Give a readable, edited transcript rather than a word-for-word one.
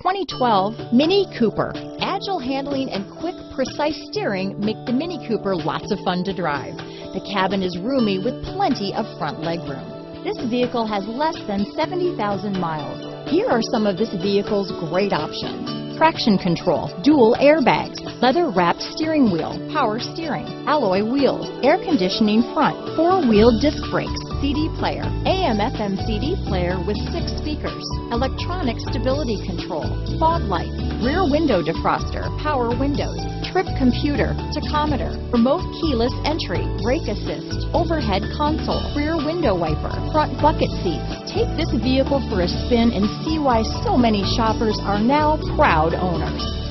2012 Mini Cooper. Agile handling and quick, precise steering make the Mini Cooper lots of fun to drive. The cabin is roomy with plenty of front legroom. This vehicle has less than 70,000 miles. Here are some of this vehicle's great options: traction control, dual airbags, leather-wrapped steering wheel, power steering, alloy wheels, air conditioning front, four-wheel disc brakes, CD player, AM/FM CD player with 6 speakers, electronic stability control, fog lights, rear window defroster, power windows, trip computer, tachometer, remote keyless entry, brake assist, overhead console, rear window wiper, front bucket seats. Take this vehicle for a spin and see why so many shoppers are now proud owners.